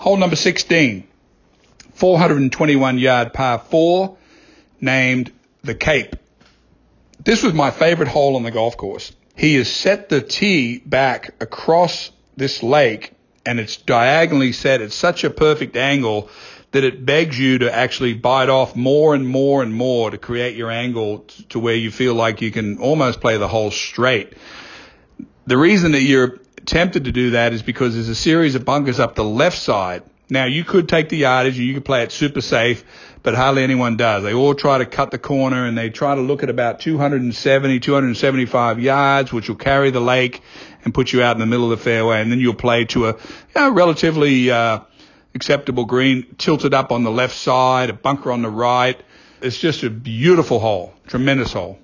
Hole number 16, 421-yard par 4, named the Cape. This was my favorite hole on the golf course. He has set the tee back across this lake, and it's diagonally set at such a perfect angle that it begs you to actually bite off more and more and more to create your angle to where you feel like you can almost play the hole straight. The reason that you're tempted to do that is because there's a series of bunkers up the left side. Now, you could take the yardage and you could play it super safe, but hardly anyone does. They all try to cut the corner and they try to look at about 270, 275 yards, which will carry the lake and put you out in the middle of the fairway, and then you'll play to a relatively acceptable green, tilted up on the left side, a bunker on the right. It's just a beautiful hole, tremendous hole.